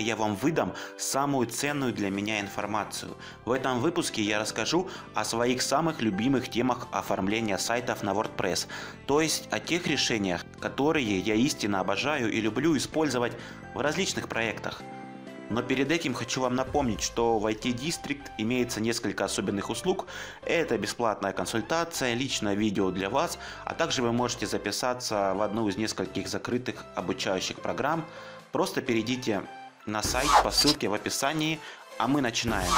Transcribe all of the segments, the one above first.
сегодня я вам выдам самую ценную для меня информацию. В этом выпуске я расскажу о своих самых любимых темах оформления сайтов на WordPress, то есть о тех решениях, которые я истинно обожаю и люблю использовать в различных проектах. Но перед этим хочу вам напомнить, что в IT-дистрикт имеется несколько особенных услуг. Это бесплатная консультация, личное видео для вас, а также вы можете записаться в одну из нескольких закрытых обучающих программ. Просто перейдите на сайт по ссылке в описании, а мы начинаем.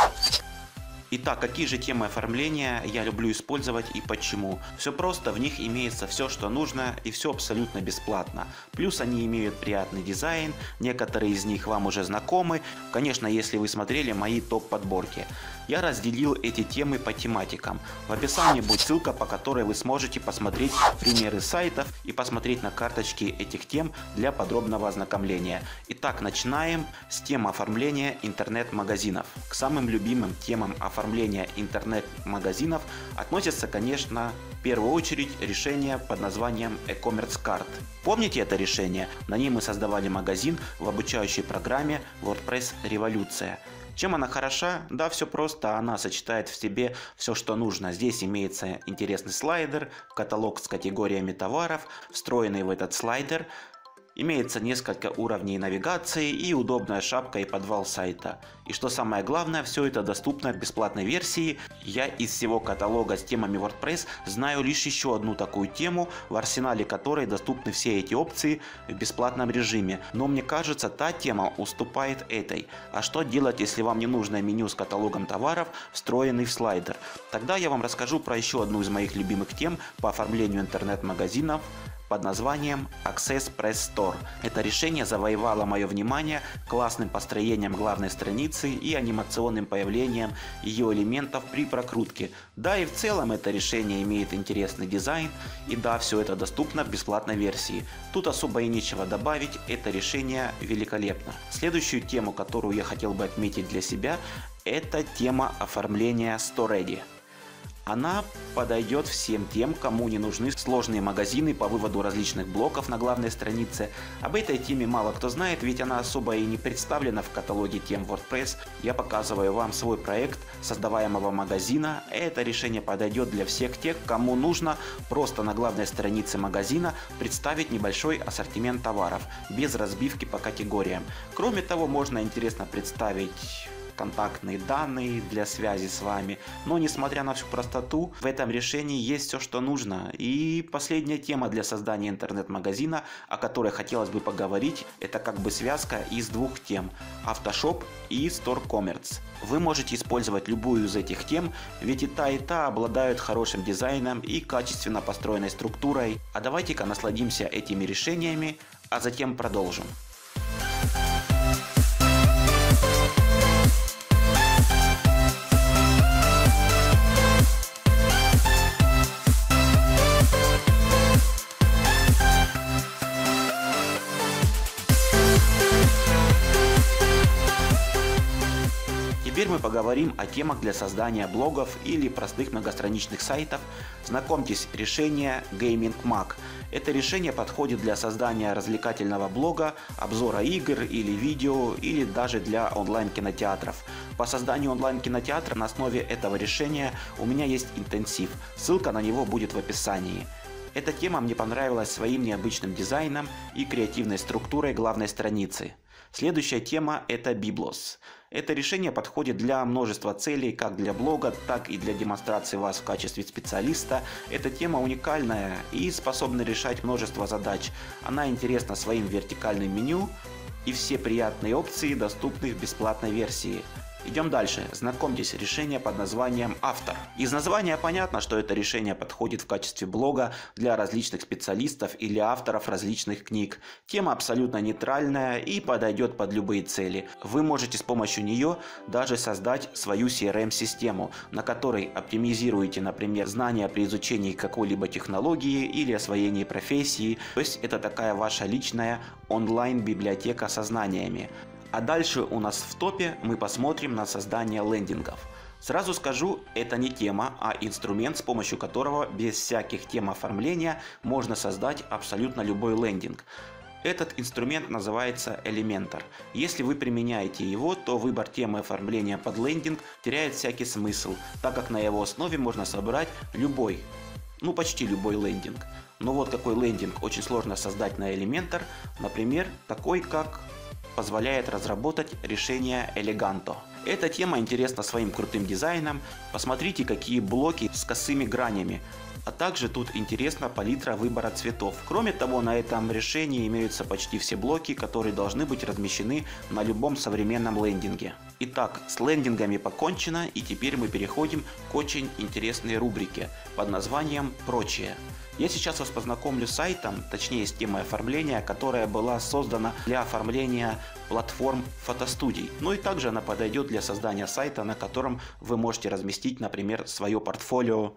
Итак, какие же темы оформления я люблю использовать и почему? Все просто, в них имеется все, что нужно, и все абсолютно бесплатно. Плюс они имеют приятный дизайн, некоторые из них вам уже знакомы, конечно, если вы смотрели мои топ-подборки. Я разделил эти темы по тематикам. В описании будет ссылка, по которой вы сможете посмотреть примеры сайтов и посмотреть на карточки этих тем для подробного ознакомления. Итак, начинаем с темы оформления интернет-магазинов. К самым любимым темам оформления интернет-магазинов относятся, конечно, в первую очередь решение под названием e-commerce карт. Помните это решение? На ней мы создавали магазин в обучающей программе WordPress революция. Чем она хороша? Да, все просто, она сочетает в себе все, что нужно. Здесь имеется интересный слайдер, каталог с категориями товаров, встроенный в этот слайдер. Имеется несколько уровней навигации и удобная шапка и подвал сайта. И что самое главное, все это доступно в бесплатной версии. Я из всего каталога с темами WordPress знаю лишь еще одну такую тему, в арсенале которой доступны все эти опции в бесплатном режиме. Но мне кажется, та тема уступает этой. А что делать, если вам не нужно меню с каталогом товаров, встроенный в слайдер? Тогда я вам расскажу про еще одну из моих любимых тем по оформлению интернет-магазинов под названием Access Press Store. Это решение завоевало мое внимание классным построением главной страницы и анимационным появлением ее элементов при прокрутке. Да, и в целом это решение имеет интересный дизайн, и да, все это доступно в бесплатной версии. Тут особо и нечего добавить, это решение великолепно. Следующую тему, которую я хотел бы отметить для себя, это тема оформления Store Ready. Она подойдет всем тем, кому не нужны сложные магазины по выводу различных блоков на главной странице. Об этой теме мало кто знает, ведь она особо и не представлена в каталоге тем WordPress. Я показываю вам свой проект создаваемого магазина. Это решение подойдет для всех тех, кому нужно просто на главной странице магазина представить небольшой ассортимент товаров, без разбивки по категориям. Кроме того, можно интересно представить контактные данные для связи с вами. Но несмотря на всю простоту, в этом решении есть все, что нужно. И последняя тема для создания интернет-магазина, о которой хотелось бы поговорить, это как бы связка из двух тем – Автошоп и Store Commerce. Вы можете использовать любую из этих тем, ведь и та обладают хорошим дизайном и качественно построенной структурой. А давайте-ка насладимся этими решениями, а затем продолжим. Теперь мы поговорим о темах для создания блогов или простых многостраничных сайтов. Знакомьтесь, решение Gaming Mag. Это решение подходит для создания развлекательного блога, обзора игр или видео, или даже для онлайн-кинотеатров. По созданию онлайн-кинотеатра на основе этого решения у меня есть интенсив, ссылка на него будет в описании. Эта тема мне понравилась своим необычным дизайном и креативной структурой главной страницы. Следующая тема – это Библос. Это решение подходит для множества целей, как для блога, так и для демонстрации вас в качестве специалиста. Эта тема уникальная и способна решать множество задач. Она интересна своим вертикальным меню, и все приятные опции доступны в бесплатной версии. Идем дальше. Знакомьтесь, решение под названием «Автор». Из названия понятно, что это решение подходит в качестве блога для различных специалистов или авторов различных книг. Тема абсолютно нейтральная и подойдет под любые цели. Вы можете с помощью нее даже создать свою CRM-систему, на которой оптимизируете, например, знания при изучении какой-либо технологии или освоении профессии. То есть это такая ваша личная онлайн-библиотека со знаниями. А дальше у нас в топе мы посмотрим на создание лендингов. Сразу скажу, это не тема, а инструмент, с помощью которого без всяких тем оформления можно создать абсолютно любой лендинг. Этот инструмент называется Elementor. Если вы применяете его, то выбор темы оформления под лендинг теряет всякий смысл, так как на его основе можно собрать любой, ну почти любой лендинг. Но вот какой лендинг очень сложно создать на Elementor, например, такой, как позволяет разработать решение Eleganto. Эта тема интересна своим крутым дизайном, посмотрите, какие блоки с косыми гранями. А также тут интересна палитра выбора цветов. Кроме того, на этом решении имеются почти все блоки, которые должны быть размещены на любом современном лендинге. Итак, с лендингами покончено, и теперь мы переходим к очень интересной рубрике под названием «Прочее». Я сейчас вас познакомлю с сайтом, точнее с темой оформления, которая была создана для оформления платформ фотостудий. Ну и также она подойдет для создания сайта, на котором вы можете разместить, например, свое портфолио.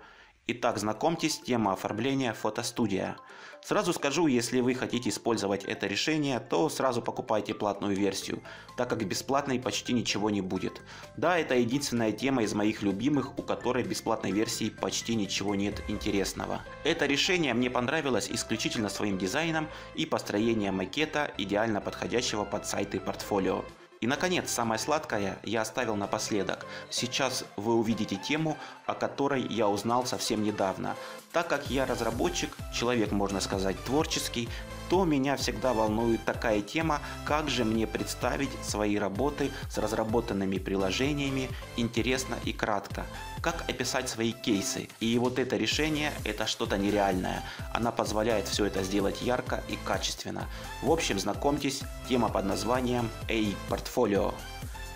Итак, знакомьтесь, тема оформления «Фотостудия». Сразу скажу, если вы хотите использовать это решение, то сразу покупайте платную версию, так как бесплатной почти ничего не будет. Да, это единственная тема из моих любимых, у которой бесплатной версии почти ничего нет интересного. Это решение мне понравилось исключительно своим дизайном и построением макета, идеально подходящего под сайты портфолио. И, наконец, самое сладкое я оставил напоследок. Сейчас вы увидите тему, о которой я узнал совсем недавно. Так как я разработчик, человек, можно сказать, творческий, то меня всегда волнует такая тема, как же мне представить свои работы с разработанными приложениями интересно и кратко, как описать свои кейсы. И вот это решение – это что-то нереальное, она позволяет все это сделать ярко и качественно. В общем, знакомьтесь, тема под названием A Portfolio.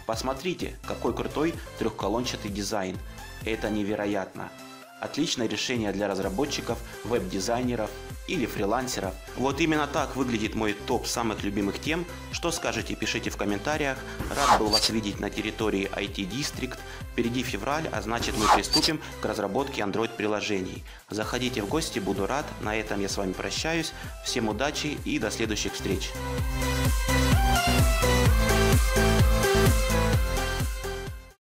Посмотрите, какой крутой трехколончатый дизайн, это невероятно. Отличное решение для разработчиков, веб-дизайнеров или фрилансеров. Вот именно так выглядит мой топ самых любимых тем. Что скажете, пишите в комментариях. Рад был вас видеть на территории IT-дистрикт. Впереди февраль, а значит мы приступим к разработке Android приложений. Заходите в гости, буду рад. На этом я с вами прощаюсь. Всем удачи и до следующих встреч.